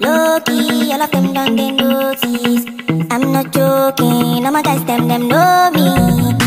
Low-key, all of them done their noses. I'm not joking, all my guys, them know me.